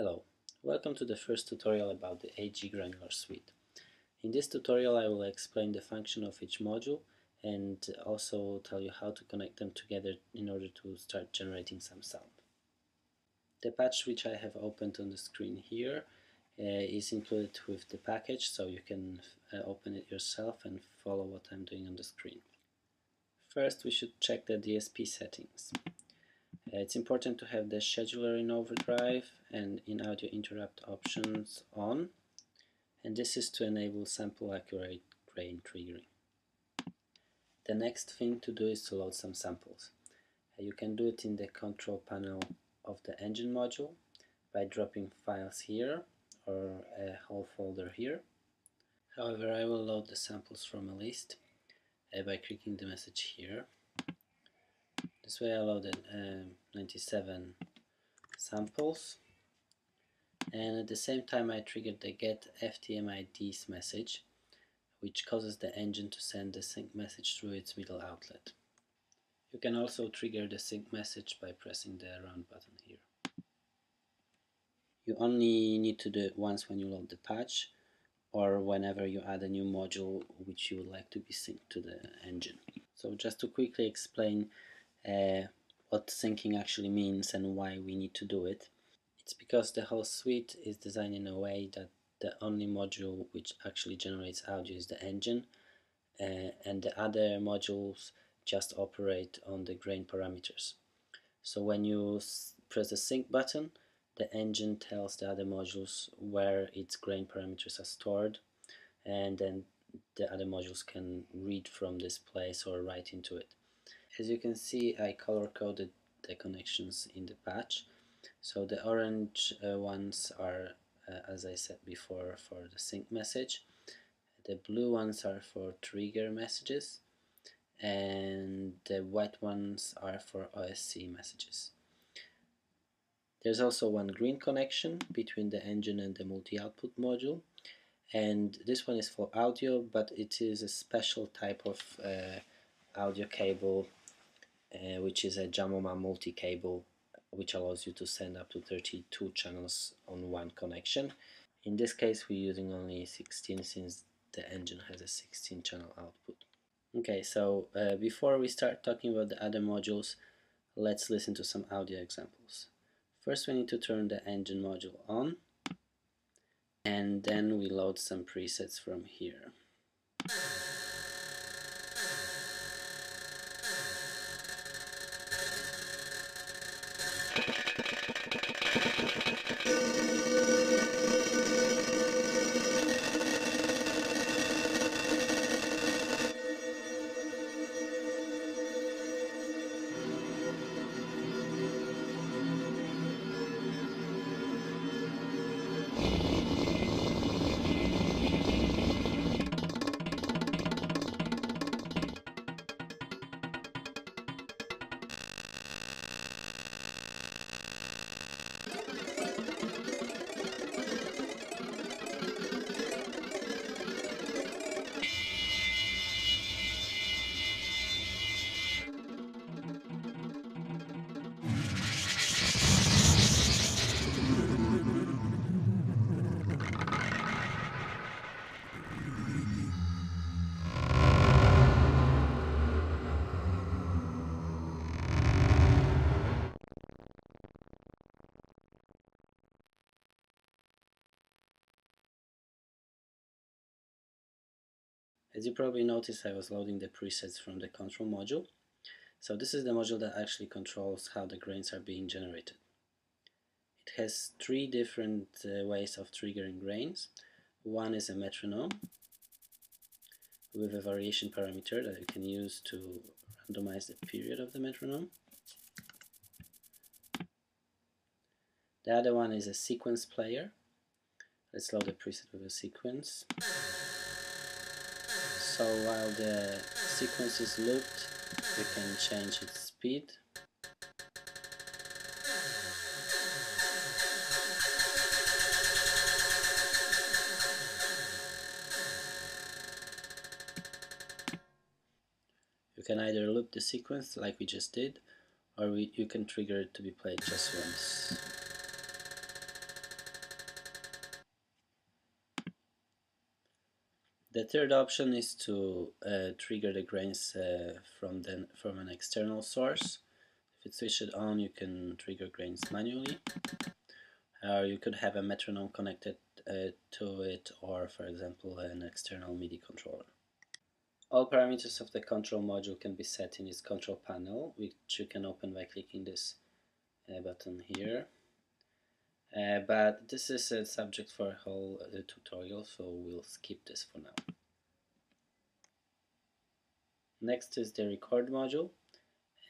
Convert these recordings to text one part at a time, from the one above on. Hello, welcome to the first tutorial about the AG Granular suite. In this tutorial I will explain the function of each module and also tell you how to connect them together in order to start generating some sound. The patch which I have opened on the screen here is included with the package, so you can open it yourself and follow what I'm doing on the screen. First we should check the DSP settings. It's important to have the scheduler in overdrive and in audio interrupt options on, and this is to enable sample accurate grain triggering. The next thing to do is to load some samples. You can do it in the control panel of the engine module by dropping files here or a whole folder here. However, I will load the samples from a list by clicking the message here. This way I loaded 97 samples, and at the same time I triggered the get FTMIDs message, which causes the engine to send the sync message through its middle outlet. You can also trigger the sync message by pressing the round button here. You only need to do it once when you load the patch or whenever you add a new module which you would like to be synced to the engine. So just to quickly explain what syncing actually means and why we need to do it. It's because the whole suite is designed in a way that the only module which actually generates audio is the engine, and the other modules just operate on the grain parameters. So when you press the sync button, the engine tells the other modules where its grain parameters are stored, and then the other modules can read from this place or write into it. As you can see, I color-coded the connections in the patch, so the orange ones are, as I said before, for the sync message, the blue ones are for trigger messages, and the white ones are for OSC messages. There's also one green connection between the engine and the multi-output module, and this one is for audio, but it is a special type of audio cable, which is a Jamoma multi-cable, which allows you to send up to 32 channels on one connection. In this case we're using only 16 since the engine has a 16 channel output. Okay, so before we start talking about the other modules, let's listen to some audio examples. First we need to turn the engine module on, and then we load some presets from here. As you probably noticed, I was loading the presets from the control module. So this is the module that actually controls how the grains are being generated. It has three different ways of triggering grains. One is a metronome with a variation parameter that you can use to randomize the period of the metronome. The other one is a sequence player. Let's load the preset with a sequence. So while the sequence is looped, you can change its speed. You can either loop the sequence like we just did, or you can trigger it to be played just once. The third option is to trigger the grains from an external source. If it's switched on, you can trigger grains manually, or you could have a metronome connected to it, or for example an external MIDI controller. All parameters of the control module can be set in its control panel, which you can open by clicking this button here. But this is a subject for a whole tutorial, so we'll skip this for now. Next is the record module,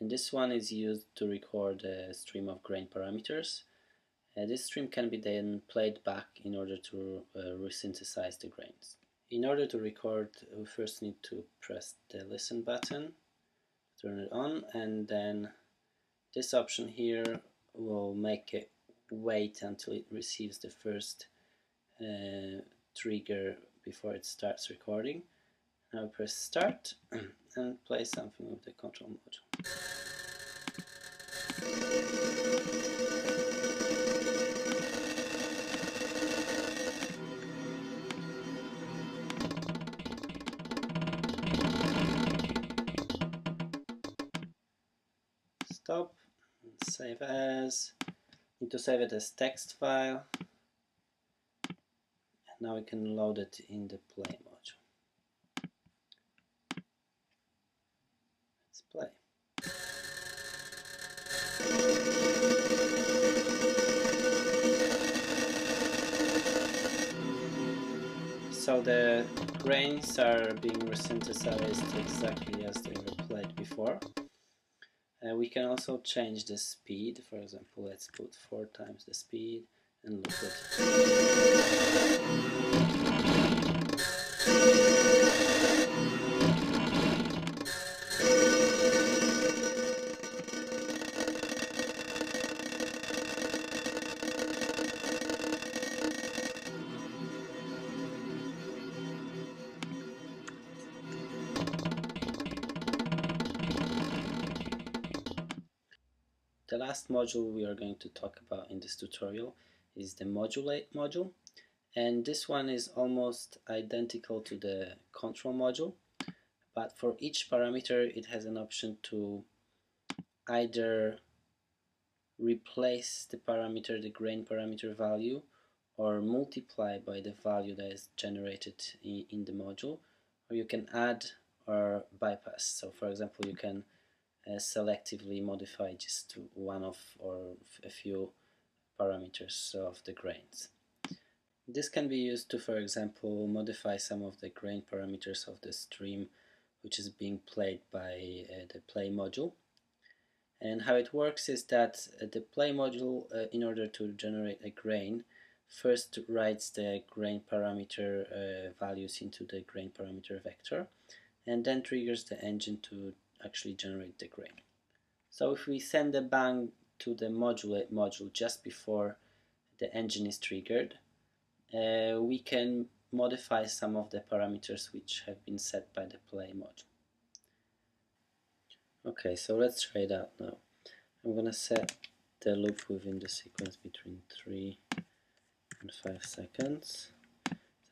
and this one is used to record a stream of grain parameters. This stream can be then played back in order to resynthesize the grains. In order to record, we first need to press the listen button, turn it on, and then this option here will make it wait until it receives the first trigger before it starts recording. Now press start and play something with the control module. Stop and save as. Need to save it as text file, and now we can load it in the play module. Let's play. So the grains are being resynthesized exactly as they were played before. We can also change the speed. For example, let's put 4 times the speed and look at . The last module we are going to talk about in this tutorial is the modulate module, and this one is almost identical to the control module, but for each parameter it has an option to either replace the grain parameter value, or multiply by the value that is generated in the module, or you can add or bypass. So for example, you can selectively modify just one of or a few parameters of the grains. This can be used to, for example, modify some of the grain parameters of the stream which is being played by the play module. And how it works is that the play module, in order to generate a grain, first writes the grain parameter values into the grain parameter vector, and then triggers the engine to actually generate the grain. So if we send a bang to the modulate module just before the engine is triggered, we can modify some of the parameters which have been set by the play module. Okay, so let's try it out now. I'm gonna set the loop within the sequence between 3 and 5 seconds.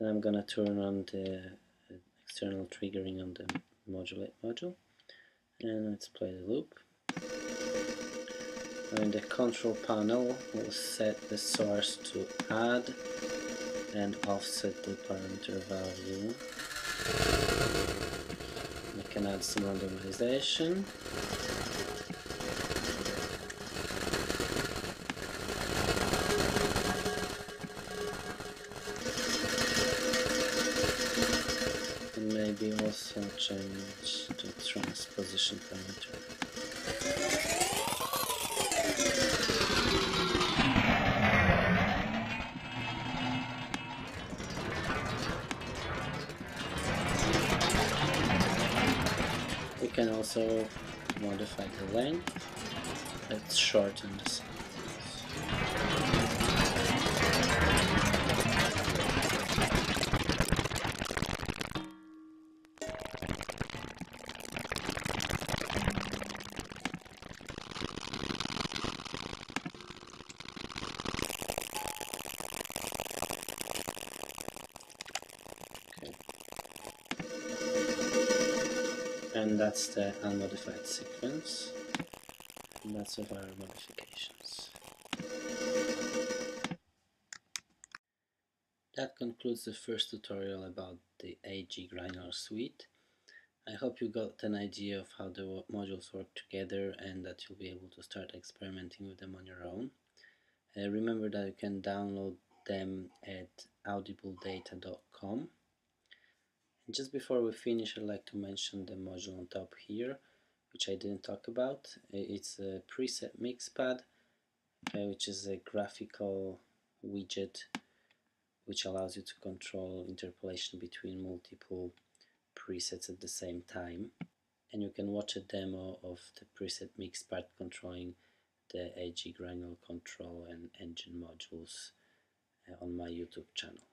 Then I'm gonna turn on the external triggering on the modulate module. And let's play the loop. In the control panel, we'll set the source to add and offset the parameter value. We can add some randomization. Maybe also change the transposition parameter. We can also modify the length. Let's shorten this. and that's the unmodified sequence. And that's of our modifications. That concludes the first tutorial about the AG Granular suite. I hope you got an idea of how the modules work together and that you'll be able to start experimenting with them on your own. Remember that you can download them at audibledata.com. And just before we finish, I'd like to mention the module on top here, which I didn't talk about. It's a preset mix pad, which is a graphical widget which allows you to control interpolation between multiple presets at the same time. And you can watch a demo of the preset mix pad controlling the AG Granular control and engine modules on my YouTube channel.